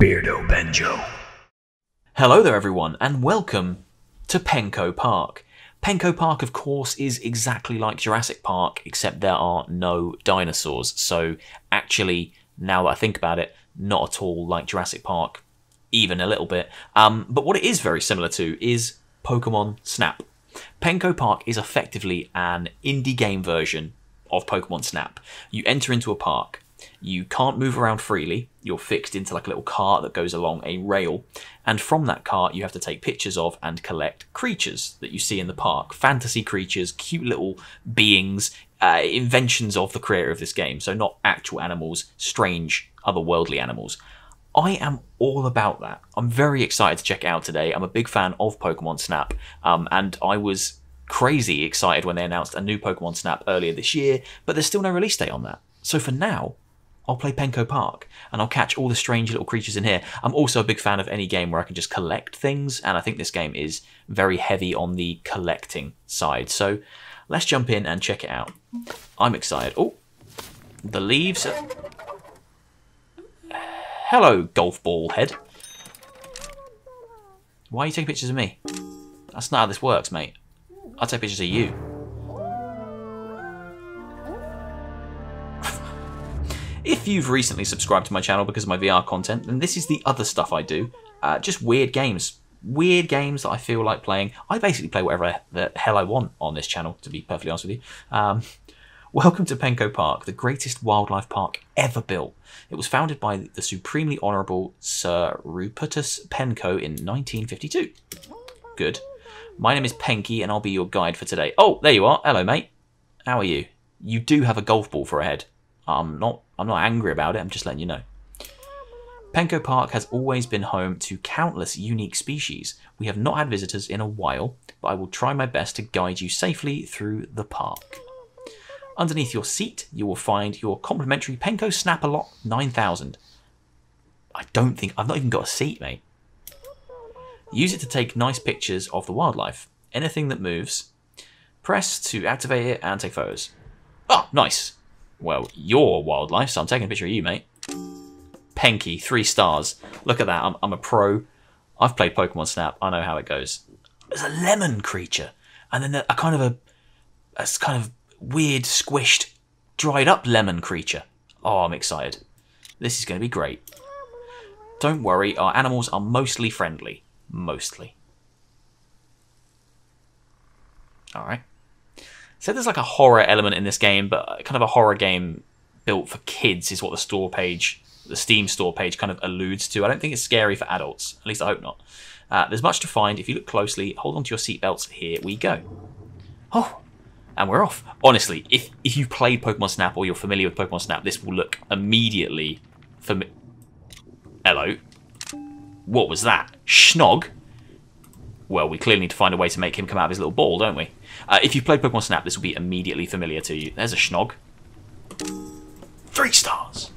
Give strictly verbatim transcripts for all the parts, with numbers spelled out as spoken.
Beardo Benjo. Hello there everyone, and welcome to Penko Park. Penko Park, of course, is exactly like Jurassic Park, except there are no dinosaurs. So actually, now that I think about it, not at all like Jurassic Park, even a little bit. Um, but what it is very similar to is Pokemon Snap. Penko Park is effectively an indie game version of Pokemon Snap. You enter into a park. You can't move around freely. You're fixed into like a little cart that goes along a rail. And from that cart, you have to take pictures of and collect creatures that you see in the park. Fantasy creatures, cute little beings, uh, inventions of the creator of this game. So not actual animals, strange, otherworldly animals. I am all about that. I'm very excited to check it out today. I'm a big fan of Pokemon Snap, um, and I was crazy excited when they announced a new Pokemon Snap earlier this year, but there's still no release date on that. So for now, I'll play Penko Park, and I'll catch all the strange little creatures in here. I'm also a big fan of any game where I can just collect things, and I think this game is very heavy on the collecting side. So let's jump in and check it out. I'm excited. Oh, the leaves are... Hello, golf ball head. Why are you taking pictures of me? That's not how this works, mate. I'll take pictures of you. If you've recently subscribed to my channel because of my V R content, then this is the other stuff I do. Uh, just weird games. Weird games that I feel like playing. I basically play whatever I, the hell I want on this channel, to be perfectly honest with you. Um, welcome to Penko Park, the greatest wildlife park ever built. It was founded by the Supremely Honourable Sir Rupertus Penko in nineteen fifty-two. Good. My name is Penky, and I'll be your guide for today. Oh, there you are. Hello, mate. How are you? You do have a golf ball for a head. I'm not... I'm not angry about it, I'm just letting you know. Penko Park has always been home to countless unique species. We have not had visitors in a while, but I will try my best to guide you safely through the park. Underneath your seat, you will find your complimentary Penko Snap-a-Lot nine thousand. I don't think... I've not even got a seat, mate. Use it to take nice pictures of the wildlife. Anything that moves, press to activate it and take photos. Oh, nice! Well, you're wildlife, so I'm taking a picture of you, mate. Penky, three stars. Look at that, I'm, I'm a pro. I've played Pokemon Snap, I know how it goes. There's a lemon creature, and then a kind of a, a kind of weird, squished, dried up lemon creature. Oh, I'm excited. This is going to be great. Don't worry, our animals are mostly friendly. Mostly. Alright. So there's like a horror element in this game, but kind of a horror game built for kids is what the store page, the Steam store page kind of alludes to. I don't think it's scary for adults. At least I hope not. Uh, there's much to find. If you look closely, hold on to your seatbelts. Here we go. Oh, and we're off. Honestly, if, if you played Pokemon Snap or you're familiar with Pokemon Snap, this will look immediately familiar. Hello. What was that? Schnog? Well, we clearly need to find a way to make him come out of his little ball, don't we? Uh, if you played Pokemon Snap, this will be immediately familiar to you. There's a Schnog. Three stars.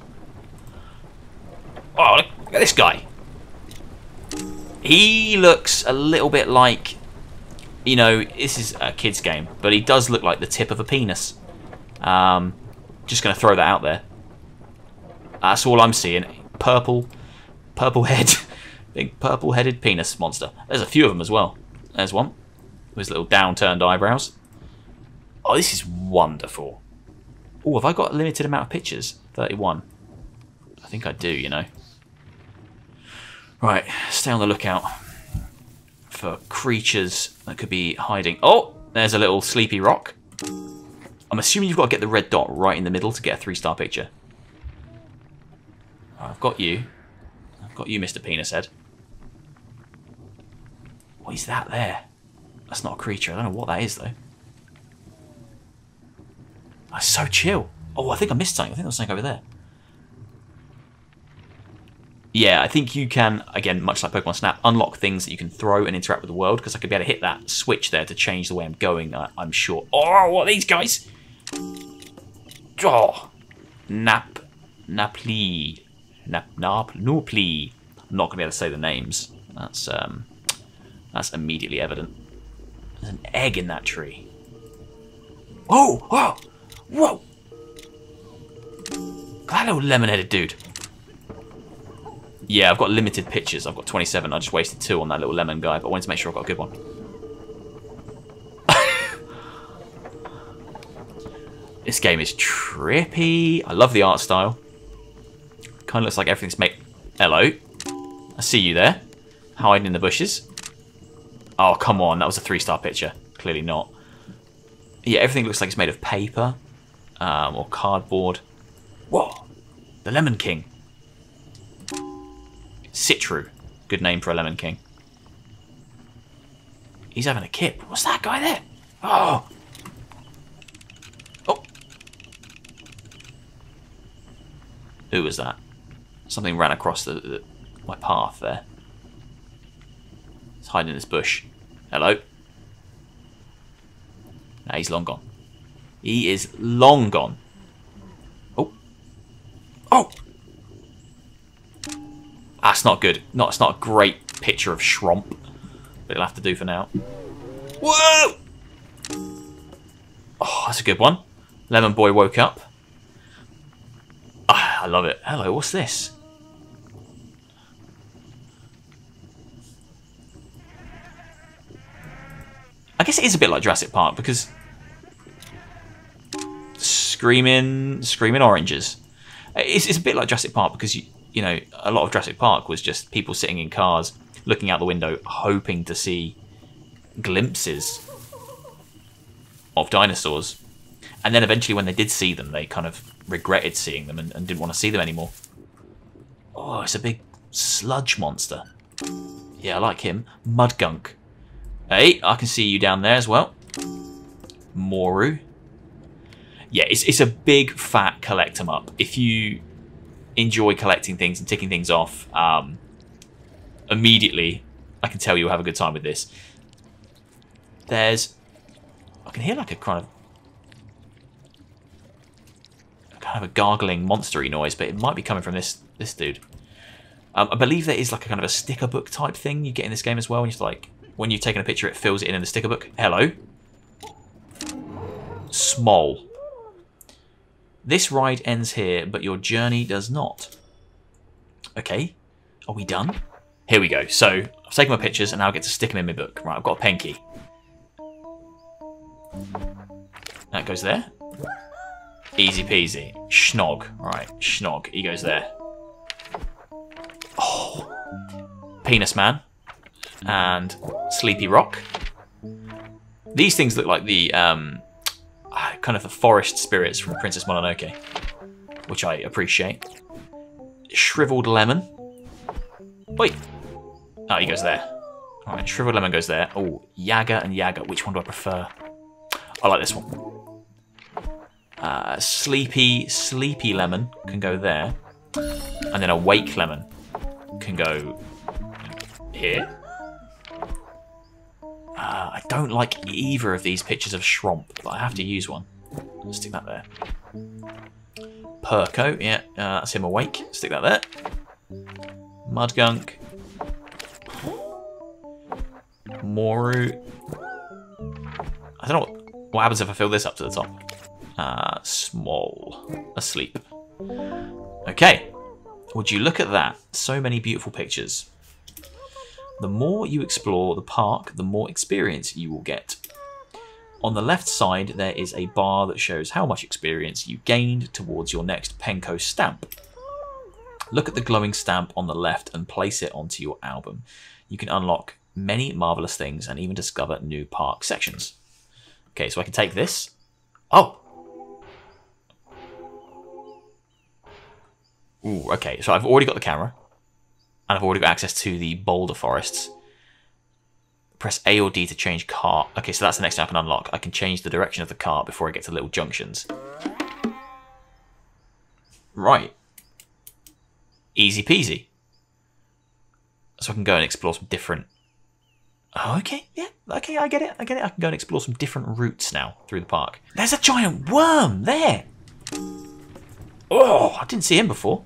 Oh, look at this guy. He looks a little bit like, you know, this is a kid's game, but he does look like the tip of a penis. Um, just going to throw that out there. That's all I'm seeing. Purple, purple head. Big purple-headed penis monster. There's a few of them as well. There's one with his little down-turned eyebrows. Oh, this is wonderful. Oh, have I got a limited amount of pictures? thirty-one. I think I do, you know. Right, stay on the lookout for creatures that could be hiding. Oh, there's a little sleepy rock. I'm assuming you've got to get the red dot right in the middle to get a three-star picture. Right, I've got you. I've got you, Mister Penis Head. What is that there? That's not a creature. I don't know what that is, though. That's so chill. Oh, I think I missed something. I think there was something over there. Yeah, I think you can, again, much like Pokemon Snap, unlock things that you can throw and interact with the world, because I could be able to hit that switch there to change the way I'm going, uh, I'm sure. Oh, what are these guys? Oh, Nap, Napli. Nap, nap, no, please. I'm not going to be able to say the names. That's um, that's immediately evident. There's an egg in that tree. Oh, oh, whoa! That little lemon-headed dude. Yeah, I've got limited pictures. I've got twenty-seven. I just wasted two on that little lemon guy, but I wanted to make sure I got a good one. This game is trippy. I love the art style. Kind of looks like everything's made... Hello. I see you there. Hiding in the bushes. Oh, come on. That was a three-star picture. Clearly not. Yeah, everything looks like it's made of paper um, or cardboard. Whoa. The Lemon King. Citru. Good name for a Lemon King. He's having a kip. What's that guy there? Oh. Oh. Who was that? Something ran across the, the my path there. It's hiding in this bush. Hello. Nah, he's long gone. He is long gone. Oh. Oh. That's not good. Not, it's not a great picture of Shromp, but it'll have to do for now. Whoa! Oh, that's a good one. Lemon Boy woke up. Ah, I love it. Hello, what's this? I guess it is a bit like Jurassic Park because screaming, screaming oranges. It's, it's a bit like Jurassic Park because you. You know, a lot of Jurassic Park was just people sitting in cars, looking out the window, hoping to see glimpses of dinosaurs. And then eventually when they did see them, they kind of regretted seeing them and, and didn't want to see them anymore. Oh, it's a big sludge monster. Yeah, I like him. Mudgunk. Hey, I can see you down there as well. Moru. Yeah, it's, it's a big, fat collect-em-up. If you... enjoy collecting things and ticking things off, um, immediately I can tell you'll have a good time with this. There's, I can hear like a kind of, kind of a gargling monstery noise, but it might be coming from this this dude. Um, I believe there is like a kind of a sticker book type thing you get in this game as well. And it's like, when you've taken a picture, it fills it in in the sticker book. Hello. Small. This ride ends here, but your journey does not. Okay, are we done? Here we go. So, I've taken my pictures and now I get to stick them in my book. Right, I've got a Penky. That goes there. Easy peasy. Schnog. Right, Schnog. He goes there. Oh! Penis Man. And Sleepy Rock. These things look like the... Um, kind of the forest spirits from Princess Mononoke, which I appreciate. Shriveled Lemon. Wait. Oh, he goes there. All right, Shriveled Lemon goes there. Oh, Yaga and Yaga. Which one do I prefer? I like this one. Uh, sleepy, Sleepy Lemon can go there. And then Awake Lemon can go here. Uh, I don't like either of these pictures of Shromp, but I have to use one. Let's stick that there. Perko, yeah, uh, that's him awake. Stick that there. Mudgunk. Moru. I don't know what, what happens if I fill this up to the top. Uh, small. Asleep. Okay. Would you look at that? So many beautiful pictures. The more you explore the park, the more experience you will get. On the left side, there is a bar that shows how much experience you gained towards your next Penko stamp. Look at the glowing stamp on the left and place it onto your album. You can unlock many marvelous things and even discover new park sections. Okay, so I can take this. Oh! Ooh, okay, so I've already got the camera. And I've already got access to the boulder forests. Press A or D to change car. Okay, so that's the next thing I can unlock. I can change the direction of the car before I get to little junctions. Right. Easy peasy. So I can go and explore some different... Oh, okay, yeah, okay, I get it, I get it. I can go and explore some different routes now through the park. There's a giant worm there! Oh, I didn't see him before.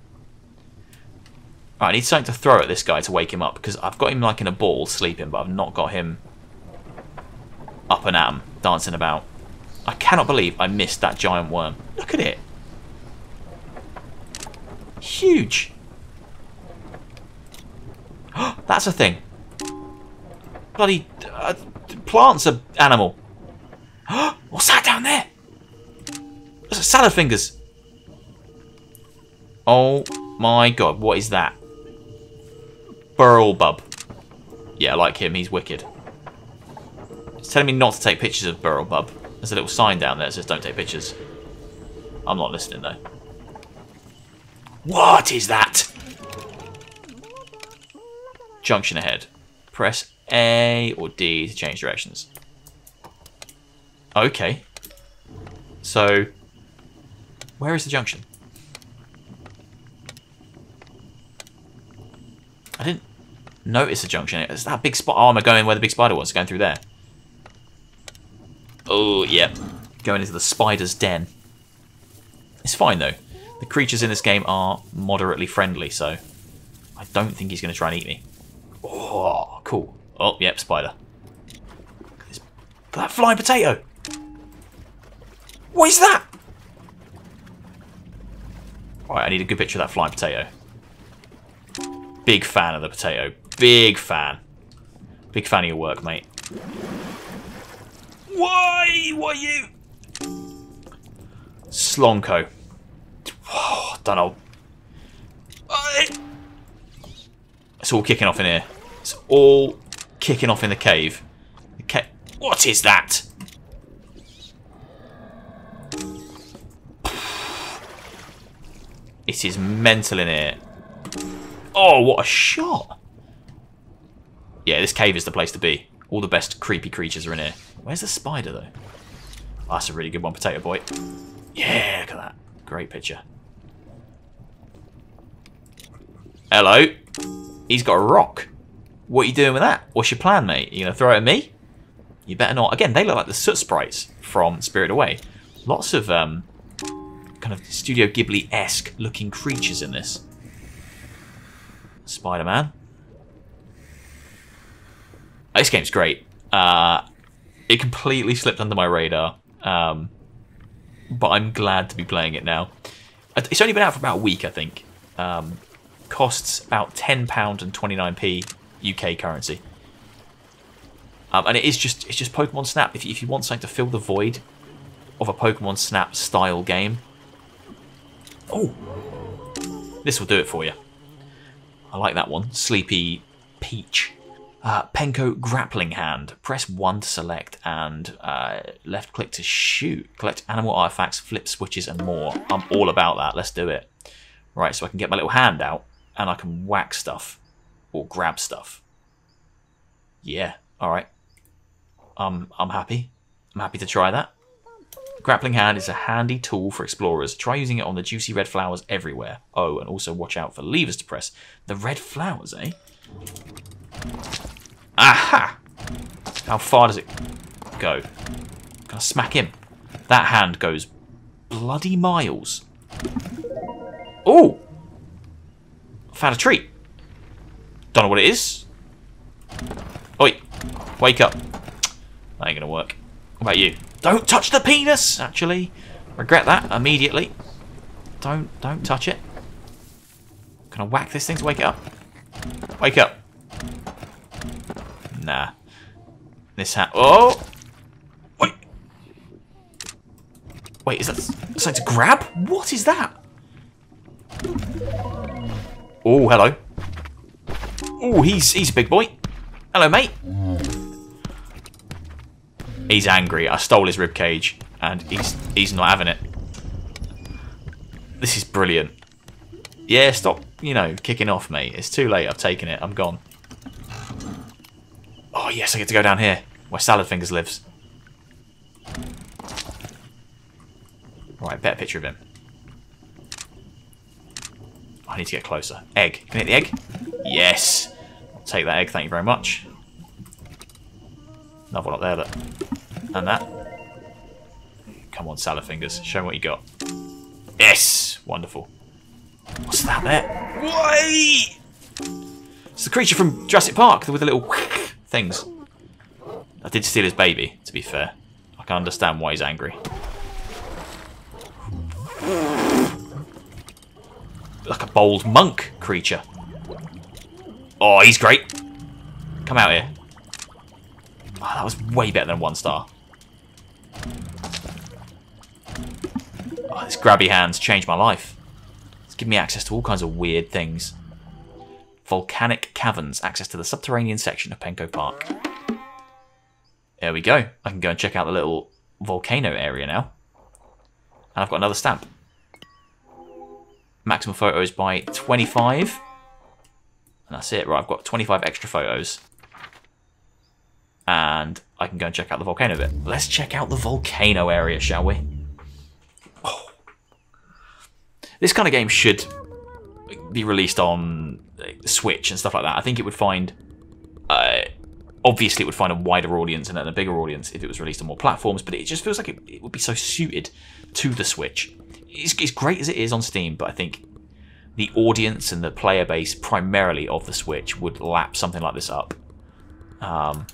Right, I need something to throw at this guy to wake him up, because I've got him like in a ball sleeping, but I've not got him up and at him, dancing about. I cannot believe I missed that giant worm. Look at it. Huge. That's a thing. Bloody uh, plants are animal. What's that down there? That's a salad fingers. Oh my god, what is that? Burlbub. Yeah, I like him, he's wicked. It's telling me not to take pictures of Burlbub. There's a little sign down there that says don't take pictures. I'm not listening though. What is that? Junction ahead. Press A or D to change directions. Okay. So, where is the junction? I didn't notice the junction. It's that big spot. Oh, am I going where the big spider was? Going through there. Oh, yep. Yeah. Going into the spider's den. It's fine, though. The creatures in this game are moderately friendly, so I don't think he's going to try and eat me. Oh, cool. Oh, yep, spider. This, that flying potato! What is that? Alright, I need a good picture of that flying potato. Big fan of the potato. Big fan. Big fan of your work, mate. Why? Why you? Slonko. Oh, don't know. It's all kicking off in here. It's all kicking off in the cave. The ca what is that? It is mental in here. Oh, what a shot! Yeah, this cave is the place to be. All the best creepy creatures are in here. Where's the spider, though? Oh, that's a really good one, Potato Boy. Yeah, look at that. Great picture. Hello. He's got a rock. What are you doing with that? What's your plan, mate? Are you going to throw it at me? You better not. Again, they look like the Soot Sprites from Spirit Away. Lots of um, kind of Studio Ghibli-esque looking creatures in this. Spider-Man. Oh, this game's great. Uh, it completely slipped under my radar, um, but I'm glad to be playing it now. It's only been out for about a week, I think. Um, costs about ten pounds and twenty-nine p U K currency. Um, and it is just it's just Pokemon Snap. If you, if you want something to fill the void of a Pokemon Snap style game, oh, this will do it for you. I like that one. Sleepy Peach. Uh, Penko Grappling Hand. Press one to select and uh, left click to shoot. Collect animal artifacts, flip switches and more. I'm all about that. Let's do it. Right, so I can get my little hand out and I can whack stuff or grab stuff. Yeah, alright. Um, I'm happy. I'm happy to try that. Grappling Hand is a handy tool for explorers. Try using it on the juicy red flowers everywhere. Oh, and also watch out for levers to press. The red flowers, eh? Aha! How far does it go? Can I smack him? That hand goes bloody miles. Oh! Found a treat. Don't know what it is. Oi, wake up. That ain't gonna work. What about you? Don't touch the penis, actually. Regret that immediately. Don't, don't touch it. Can I whack this thing to wake it up? Wake up. Nah. This hat. Oh! Wait! Wait, is that something to grab? What is that? Oh, hello. Oh, he's, he's a big boy. Hello, mate. He's angry. I stole his ribcage, and he's he's not having it. This is brilliant. Yeah, stop, you know, kicking off, mate. It's too late. I've taken it. I'm gone. Oh, yes, I get to go down here, where Salad Fingers lives. Right, better picture of him. I need to get closer. Egg. Can I hit the egg? Yes. I'll take that egg. Thank you very much. Another one up there. Look. And that. Come on, Salad Fingers. Show me what you got. Yes! Wonderful. What's that there? Why? It's the creature from Jurassic Park with the little things. I did steal his baby, to be fair. I can understand why he's angry. Like a bold monk creature. Oh, he's great. Come out here. Oh, that was way better than one star. Oh, this grabby hand's changed my life. It's given me access to all kinds of weird things. Volcanic caverns. Access to the subterranean section of Penko Park. There we go. I can go and check out the little volcano area now. And I've got another stamp. Maximum photos by twenty-five. And that's it. Right, I've got twenty-five extra photos. And I can go and check out the volcano bit. Let's check out the volcano area, shall we? Oh. This kind of game should be released on Switch and stuff like that. I think it would find... Uh, obviously, it would find a wider audience and then a bigger audience if it was released on more platforms, but it just feels like it, it would be so suited to the Switch. It's, it's great as it is on Steam, but I think the audience and the player base primarily of the Switch would lap something like this up. Um...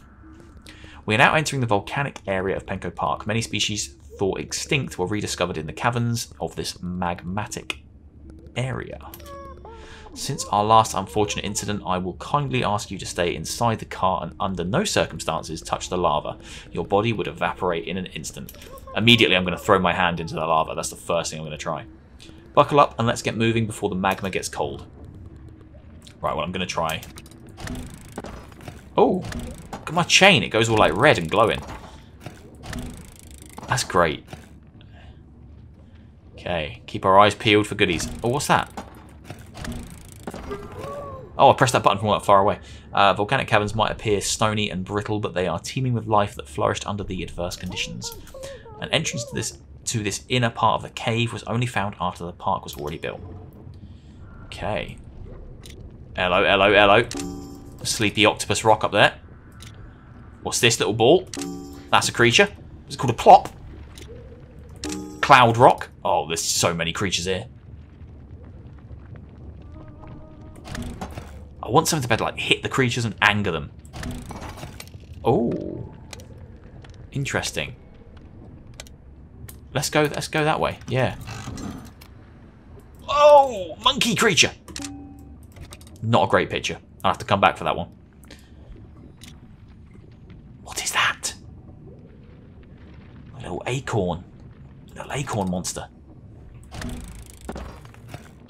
We are now entering the volcanic area of Penko Park. Many species thought extinct were rediscovered in the caverns of this magmatic area. Since our last unfortunate incident, I will kindly ask you to stay inside the car and under no circumstances touch the lava. Your body would evaporate in an instant. Immediately, I'm going to throw my hand into the lava. That's the first thing I'm going to try. Buckle up and let's get moving before the magma gets cold. Right, well, I'm going to try... Oh! Look at my chain, it goes all like red and glowing. That's great. Okay, keep our eyes peeled for goodies. Oh, what's that? Oh, I pressed that button from quite far away. Uh, volcanic caverns might appear stony and brittle, but they are teeming with life that flourished under the adverse conditions. An entrance to this to this inner part of the cave was only found after the park was already built. Okay. Hello, hello, hello. Sleepy octopus rock up there. What's this little ball? That's a creature. It's called a plop. Cloud rock. Oh, there's so many creatures here. I want something to better, like, hit the creatures and anger them. Oh. Interesting. Let's go, let's go that way. Yeah. Oh, monkey creature. Not a great picture. I'll have to come back for that one. Little acorn. Little acorn monster.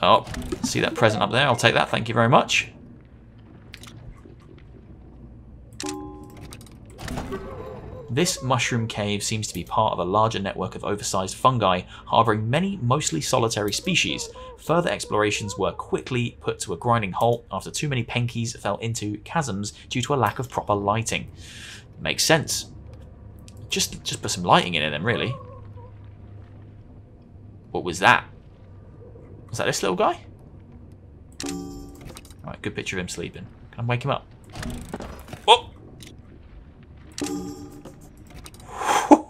Oh, see that present up there? I'll take that, thank you very much. This mushroom cave seems to be part of a larger network of oversized fungi harboring many mostly solitary species. Further explorations were quickly put to a grinding halt after too many penkies fell into chasms due to a lack of proper lighting. Makes sense. Just, just put some lighting in it then, really. What was that? Was that this little guy? Alright, good picture of him sleeping. Can I wake him up?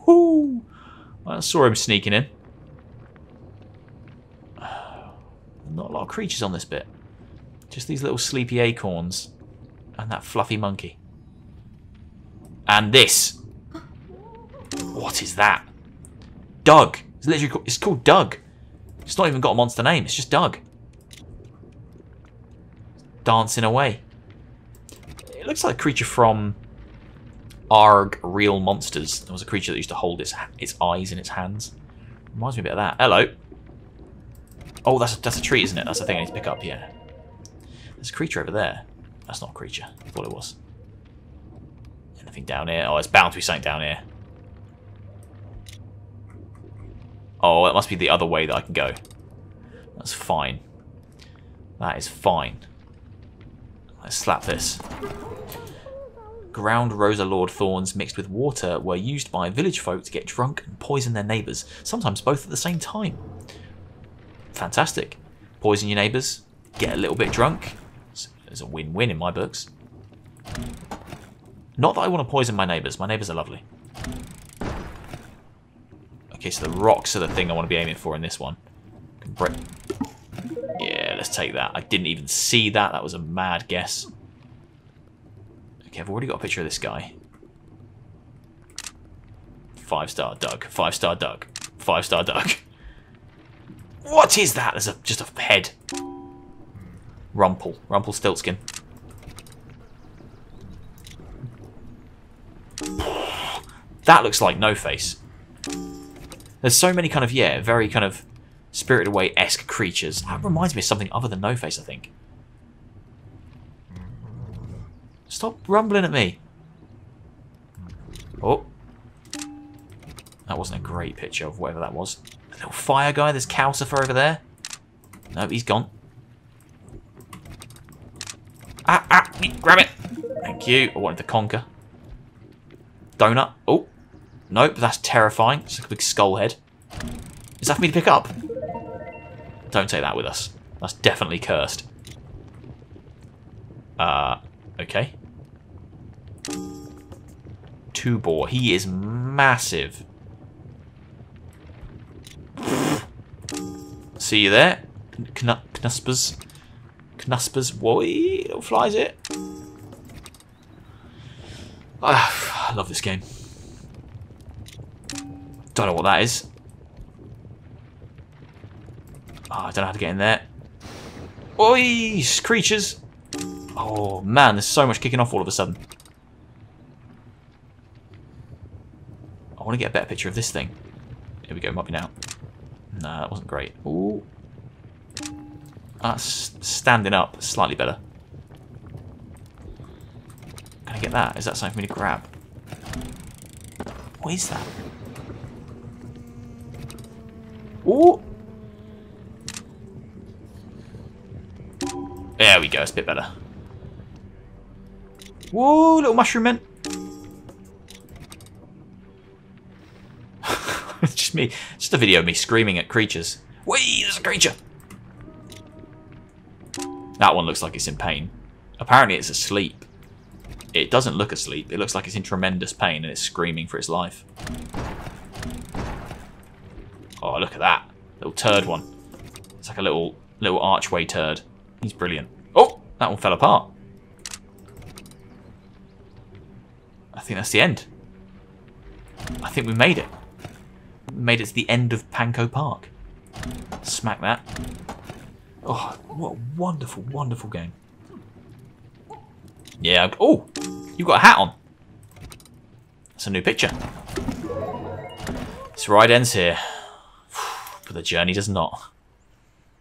Oh! I saw him sneaking in. Not a lot of creatures on this bit. Just these little sleepy acorns. And that fluffy monkey. And this! What is that? Doug. It's literally called, it's called Doug. It's not even got a monster name. It's just Doug. Dancing away. It looks like a creature from Argo, Real Monsters. There was a creature that used to hold its its eyes in its hands. Reminds me a bit of that. Hello. Oh, that's a, that's a tree, isn't it? That's the thing I need to pick up. Yeah. There's a creature over there. That's not a creature. I thought it was. Anything down here? Oh, it's bound to be something down here. Oh, that must be the other way that I can go. That's fine. That is fine. Let's slap this. Ground Rosa Lord thorns mixed with water were used by village folk to get drunk and poison their neighbours, sometimes both at the same time. Fantastic. Poison your neighbours, get a little bit drunk. It's a win-win in my books. Not that I want to poison my neighbours. My neighbours are lovely. Okay, so the rocks are the thing I want to be aiming for in this one. Yeah, let's take that. I didn't even see that. That was a mad guess. Okay, I've already got a picture of this guy. Five-star Doug. Five-star Doug. Five-star Doug. What is that? There's a, just a head. Rumple. Rumple Stiltskin. That looks like No Face. There's so many kind of, yeah, very kind of Spirited Away-esque creatures. That reminds me of something other than No Face, I think. Stop rumbling at me. Oh. That wasn't a great picture of whatever that was. A little fire guy, there's Calcifer over there. Nope, he's gone. Ah, ah, grab it. Thank you. I wanted to conquer. Donut. Oh. Nope, that's terrifying. It's like a big skull head. Is that for me to pick up? Don't take that with us. That's definitely cursed. Uh, okay. Tubor. He is massive. See you there. Kn Knuspers. Knuspers. Whoa, flies it. Ah, I love this game. Don't know what that is. Oh, I don't know how to get in there. Oi, creatures. Oh, man, there's so much kicking off all of a sudden. I want to get a better picture of this thing. Here we go, might be now. Nah, that wasn't great. Ooh. That's standing up slightly better. Can I get that? Is that something for me to grab? What is that? Ooh. There we go, it's a bit better. Whoa, little mushroom mint. It's just me, it's just a video of me screaming at creatures. Whee, there's a creature! That one looks like it's in pain. Apparently it's asleep. It doesn't look asleep, it looks like it's in tremendous pain and it's screaming for its life. Oh, look at that. Little turd one. It's like a little little archway turd. He's brilliant. Oh, that one fell apart. I think that's the end. I think we made it. We made it to the end of Penko Park. Smack that. Oh, what a wonderful, wonderful game. Yeah, oh, you've got a hat on. That's a new picture. This ride ends here, but the journey does not.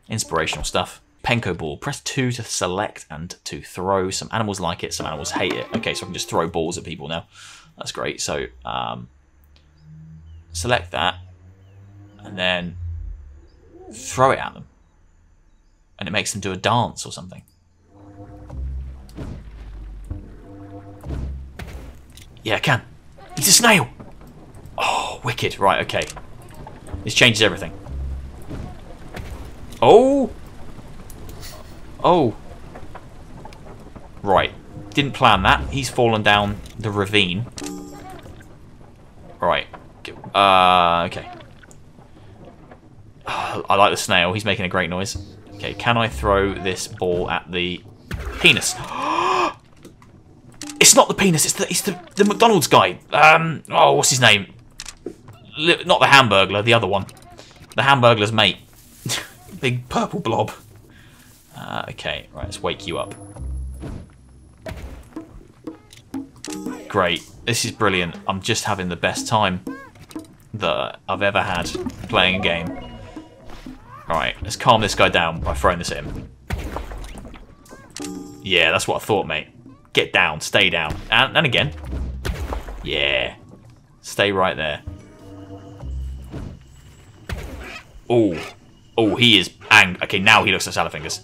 Inspirational stuff. Penko ball. Press two to select and to throw. Some animals like it, some animals hate it. Okay, so I can just throw balls at people now. That's great. So, um, select that and then throw it at them. And it makes them do a dance or something. Yeah, I can. He's a snail! Oh, wicked. Right, okay. This changes everything. Oh! Oh. Right. Didn't plan that. He's fallen down the ravine. Right. Uh, okay. Oh, I like the snail. He's making a great noise. Okay, can I throw this ball at the penis? It's not the penis. It's the it's the, the McDonald's guy. Um. Oh, what's his name? Li not the Hamburglar. The other one. The Hamburglar's mate. Big purple blob. Uh, okay, right, let's wake you up. Great, this is brilliant. I'm just having the best time that I've ever had playing a game. Alright, let's calm this guy down by throwing this at him. Yeah, that's what I thought, mate. Get down, stay down. And, and again. Yeah. Stay right there. Oh. Oh, he is angry. Okay, now he looks like Salafingers.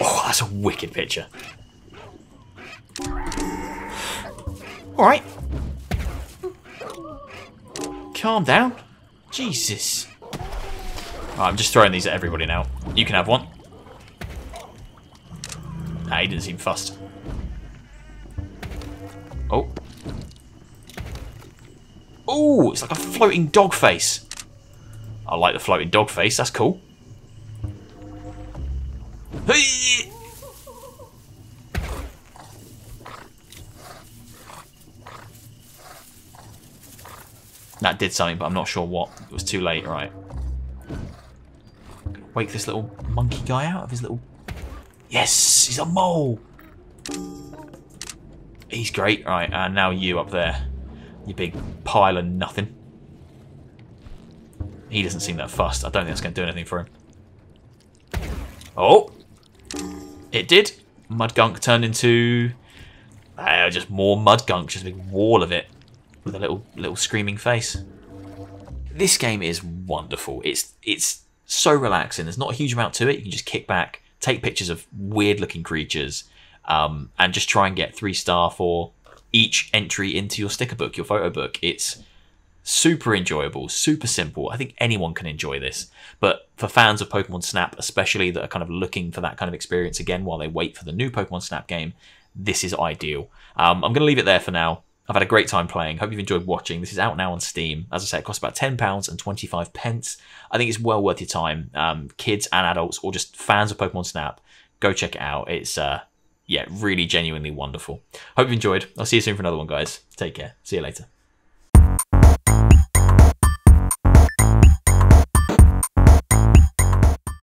Oh, that's a wicked picture. Alright. Calm down. Jesus. Right, I'm just throwing these at everybody now. You can have one. Nah, he didn't seem fussed. Oh. Oh, it's like a floating dog face. I like the floating dog face, that's cool. Hey! That did something, but I'm not sure what. It was too late, right. Wake this little monkey guy out of his little... Yes, he's a mole! He's great, right, and now you up there. You big pile of nothing. He doesn't seem that fussed. I don't think that's going to do anything for him. Oh! It did. Mud gunk turned into uh, just more mud gunk, just a big wall of it with a little little screaming face. This game is wonderful. It's it's so relaxing. There's not a huge amount to it. You can just kick back, take pictures of weird looking creatures, um, and just try and get three star for each entry into your sticker book, your photo book. It's super enjoyable, super simple. I think anyone can enjoy this, but for fans of Pokemon Snap, especially that are kind of looking for that kind of experience again while they wait for the new Pokemon Snap game, this is ideal. Um, I'm going to leave it there for now. I've had a great time playing. Hope you've enjoyed watching. This is out now on Steam. As I say, it costs about ten pounds and twenty-five pence. I think it's well worth your time. Um, kids and adults, or just fans of Pokemon Snap, go check it out. It's, uh, yeah, really genuinely wonderful. Hope you've enjoyed. I'll see you soon for another one, guys. Take care. See you later.